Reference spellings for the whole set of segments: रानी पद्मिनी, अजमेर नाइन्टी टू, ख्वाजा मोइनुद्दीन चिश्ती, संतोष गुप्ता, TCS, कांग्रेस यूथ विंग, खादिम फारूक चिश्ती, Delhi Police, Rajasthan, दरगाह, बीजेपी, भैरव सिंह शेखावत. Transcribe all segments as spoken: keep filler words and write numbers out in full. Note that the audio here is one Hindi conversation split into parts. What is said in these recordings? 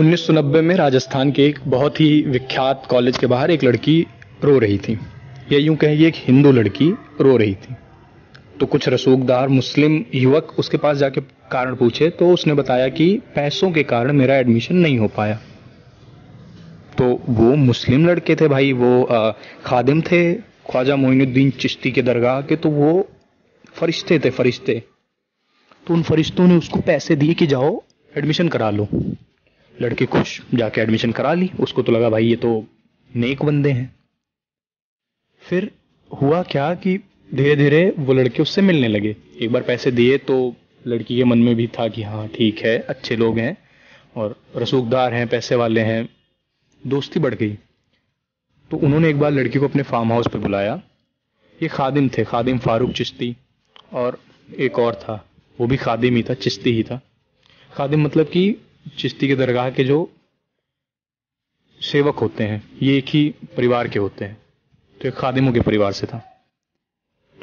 उन्नीस सौ नब्बे में राजस्थान के एक बहुत ही विख्यात कॉलेज के बाहर एक लड़की रो रही थी, या यूं कहिए एक हिंदू लड़की रो रही थी। तो कुछ रसूखदार मुस्लिम युवक उसके पास जाके कारण पूछे तो उसने बताया कि पैसों के कारण मेरा एडमिशन नहीं हो पाया। तो वो मुस्लिम लड़के थे भाई, वो खादिम थे ख्वाजा मोइनुद्दीन चिश्ती के दरगाह के, तो वो फरिश्ते थे फरिश्ते। तो उन फरिश्तों ने उसको पैसे दिए कि जाओ एडमिशन करा लो। लड़के खुश जाके एडमिशन करा ली। उसको तो लगा भाई ये तो नेक बंदे हैं। फिर हुआ क्या कि धीरे धीरे वो लड़के उससे मिलने लगे। एक बार पैसे दिए तो लड़की के मन में भी था कि हाँ ठीक है, अच्छे लोग हैं और रसूखदार हैं, पैसे वाले हैं, दोस्ती बढ़ गई। तो उन्होंने एक बार लड़की को अपने फार्म हाउस पर बुलाया। ये खादिम थे, खादिम फारूक चिश्ती, और एक और था वो भी खादिम ही था, चिश्ती ही था। खादिम मतलब कि चिश्ती के दरगाह के जो सेवक होते हैं, ये एक ही परिवार के होते हैं, तो एक खादिमों के परिवार से था।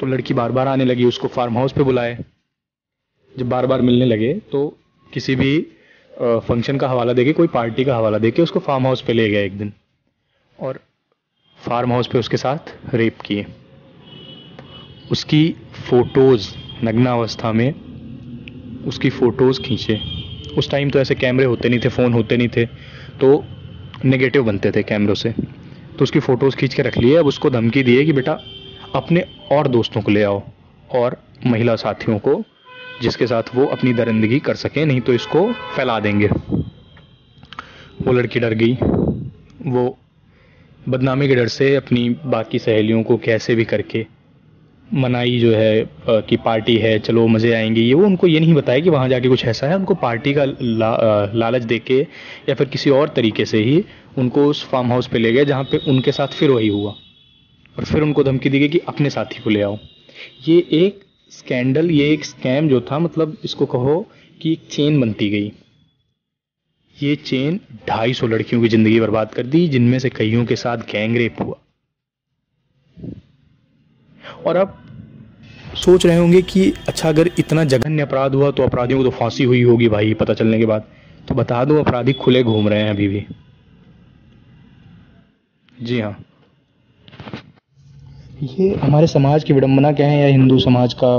तो लड़की बार बार आने लगी, उसको फार्म हाउस पे बुलाए। जब बार बार मिलने लगे तो किसी भी फंक्शन का हवाला देके, कोई पार्टी का हवाला देके उसको फार्म हाउस पे ले गए एक दिन, और फार्म हाउस पे उसके साथ रेप किए। उसकी फ़ोटोज़, नग्नावस्था में उसकी फ़ोटोज़ खींचे। उस टाइम तो ऐसे कैमरे होते नहीं थे, फ़ोन होते नहीं थे, तो नेगेटिव बनते थे कैमरों से। तो उसकी फ़ोटोज़ खींच के रख लिए। अब उसको धमकी दिए कि बेटा अपने और दोस्तों को ले आओ और महिला साथियों को, जिसके साथ वो अपनी दरिंदगी कर सके, नहीं तो इसको फैला देंगे। वो लड़की डर गई। वो बदनामी के डर से अपनी बाकी सहेलियों को कैसे भी करके मनाई जो है कि पार्टी है, चलो मज़े आएंगे। ये वो उनको ये नहीं बताया कि वहाँ जाके कुछ ऐसा है। उनको पार्टी का ला, लालच देके या फिर किसी और तरीके से ही उनको उस फार्म हाउस पे ले गए, जहाँ पे उनके साथ फिर वही हुआ। और फिर उनको धमकी दी गई कि अपने साथी को ले आओ। ये एक स्कैंडल, ये एक स्कैम जो था, मतलब इसको कहो कि एक चेन बनती गई। ये चेन ढाई सौ लड़कियों की ज़िंदगी बर्बाद कर दी, जिनमें से कईयों के साथ गैंग रेप हुआ। और आप सोच रहे होंगे कि अच्छा, अगर इतना जघन्य अपराध हुआ तो अपराधियों को तो फांसी हुई होगी भाई पता चलने के बाद। तो बता दूं, अपराधी खुले घूम रहे हैं अभी भी। जी हाँ, ये हमारे समाज की विडंबना कहें या हिंदू समाज का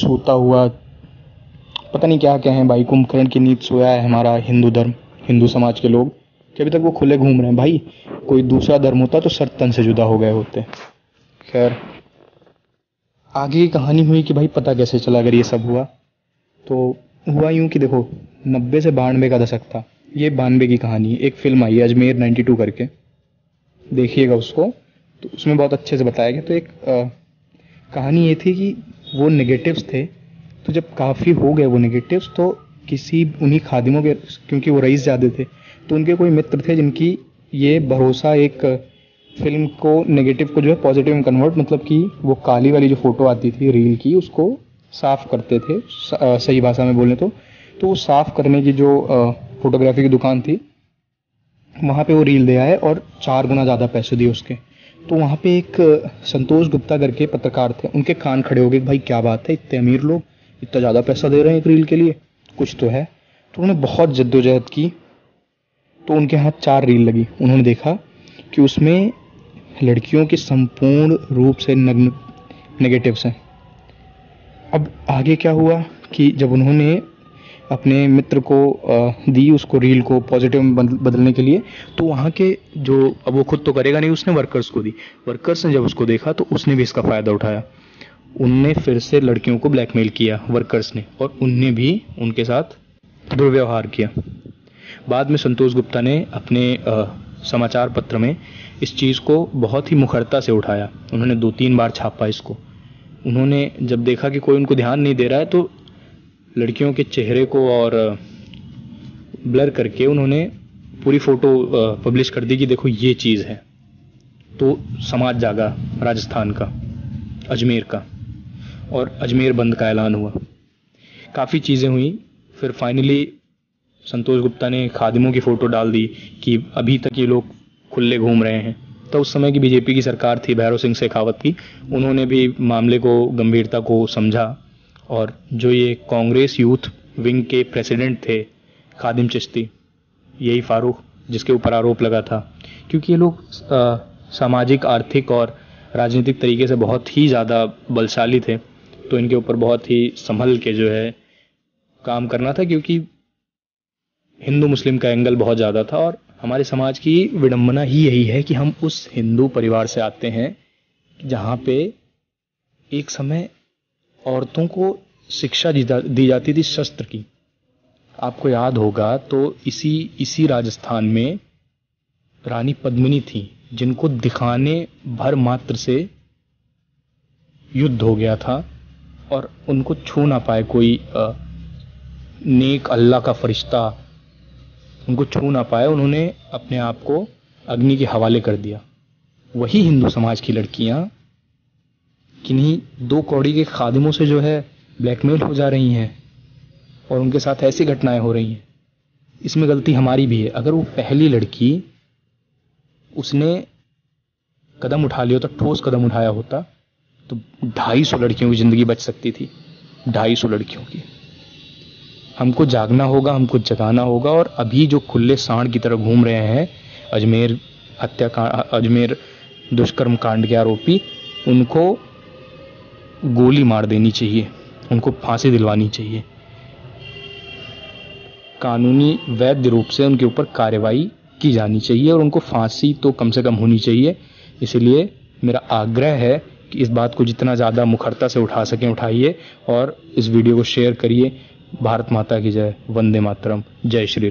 सोता हुआ पता नहीं क्या कहें भाई, कुंभकर्ण की नींद सोया है हमारा हिंदू धर्म, हिंदू समाज के लोग, कि अभी तक वो खुले घूम रहे हैं। भाई कोई दूसरा धर्म होता तो सर तन से जुदा हो गए होते। खैर, आगे की कहानी हुई कि भाई पता कैसे चला अगर ये सब हुआ। तो हुआ यूँ कि देखो, नब्बे से बानवे का दशक था, ये बानवे की कहानी। एक फिल्म आई अजमेर नाइन्टी टू करके, देखिएगा उसको, तो उसमें बहुत अच्छे से बताया गया। तो एक आ, कहानी ये थी कि वो नेगेटिव्स थे, तो जब काफ़ी हो गए वो नेगेटिव्स तो किसी उन्हीं खादिमों के, क्योंकि वो रईस ज़्यादा थे, तो उनके कोई मित्र थे जिनकी ये भरोसा, एक फिल्म को नेगेटिव को जो है पॉजिटिव में कन्वर्ट, मतलब कि वो काली वाली जो फ़ोटो आती थी रील की, उसको साफ़ करते थे। आ, सही भाषा में बोलें तो तो वो साफ़ करने की जो फोटोग्राफी की दुकान थी, वहाँ पर वो रील दे आए और चार गुना ज़्यादा पैसे दिए उसके। तो वहाँ पे एक संतोष गुप्ता करके पत्रकार थे, उनके कान खड़े हो गए, भाई क्या बात है, इतने अमीर लोग इतना ज़्यादा पैसा दे रहे हैं एक रील के लिए, कुछ तो है। तो उन्होंने बहुत जद्दोजहद की, तो उनके हाथ चार रील लगी। उन्होंने देखा कि उसमें लड़कियों के संपूर्ण रूप से नग्न नेगेटिव्स हैं। अब आगे क्या हुआ कि जब उन्होंने अपने मित्र को दी उसको रील को पॉजिटिव में बदलने के लिए, तो वहाँ के जो, अब वो खुद तो करेगा नहीं, उसने वर्कर्स को दी। वर्कर्स ने जब उसको देखा तो उसने भी इसका फ़ायदा उठाया। उनने फिर से लड़कियों को ब्लैकमेल किया वर्कर्स ने, और उनने भी उनके साथ दुर्व्यवहार किया। बाद में संतोष गुप्ता ने अपने आ, समाचार पत्र में इस चीज़ को बहुत ही मुखरता से उठाया। उन्होंने दो तीन बार छापा इसको। उन्होंने जब देखा कि कोई उनको ध्यान नहीं दे रहा है, तो लड़कियों के चेहरे को और ब्लर करके उन्होंने पूरी फ़ोटो पब्लिश कर दी कि देखो ये चीज़ है। तो समाज जागा राजस्थान का, अजमेर का, और अजमेर बंद का ऐलान हुआ। काफ़ी चीज़ें हुई। फिर फाइनली संतोष गुप्ता ने खादिमों की फ़ोटो डाल दी कि अभी तक ये लोग खुले घूम रहे हैं। तो उस समय की बीजेपी की सरकार थी, भैरव सिंह शेखावत की, उन्होंने भी मामले को, गंभीरता को समझा। और जो ये कांग्रेस यूथ विंग के प्रेसिडेंट थे खादिम चिश्ती, यही फारूक जिसके ऊपर आरोप लगा था, क्योंकि ये लोग सामाजिक, आर्थिक और राजनीतिक तरीके से बहुत ही ज़्यादा बलशाली थे, तो इनके ऊपर बहुत ही संभल के जो है काम करना था, क्योंकि हिंदू मुस्लिम का एंगल बहुत ज़्यादा था। और हमारे समाज की विडंबना ही यही है कि हम उस हिंदू परिवार से आते हैं जहाँ पे एक समय औरतों को शिक्षा दी जाती थी शस्त्र की। आपको याद होगा तो इसी इसी राजस्थान में रानी पद्मिनी थी, जिनको दिखाने भर मात्र से युद्ध हो गया था और उनको छू ना पाए कोई आ, नेक अल्लाह का फरिश्ता, उनको छू ना पाए, उन्होंने अपने आप को अग्नि के हवाले कर दिया। वही हिंदू समाज की लड़कियां किन्हीं दो कौड़ी के खादिमों से जो है ब्लैकमेल हो जा रही हैं और उनके साथ ऐसी घटनाएं हो रही हैं। इसमें गलती हमारी भी है। अगर वो पहली लड़की उसने कदम उठा लिया होता, ठोस कदम उठाया होता, तो ढाई सौ लड़कियों की ज़िंदगी बच सकती थी, ढाई सौ लड़कियों की। हमको जागना होगा, हमको जगाना होगा। और अभी जो खुले सांड की तरह घूम रहे हैं अजमेर हत्याकांड, अजमेर दुष्कर्म कांड के आरोपी, उनको गोली मार देनी चाहिए, उनको फांसी दिलवानी चाहिए। कानूनी वैध रूप से उनके ऊपर कार्रवाई की जानी चाहिए और उनको फांसी तो कम से कम होनी चाहिए। इसलिए मेरा आग्रह है कि इस बात को जितना ज़्यादा मुखरता से उठा सकें उठाइए और इस वीडियो को शेयर करिए। भारत माता की जय। वंदे मातरम। जय श्री राम।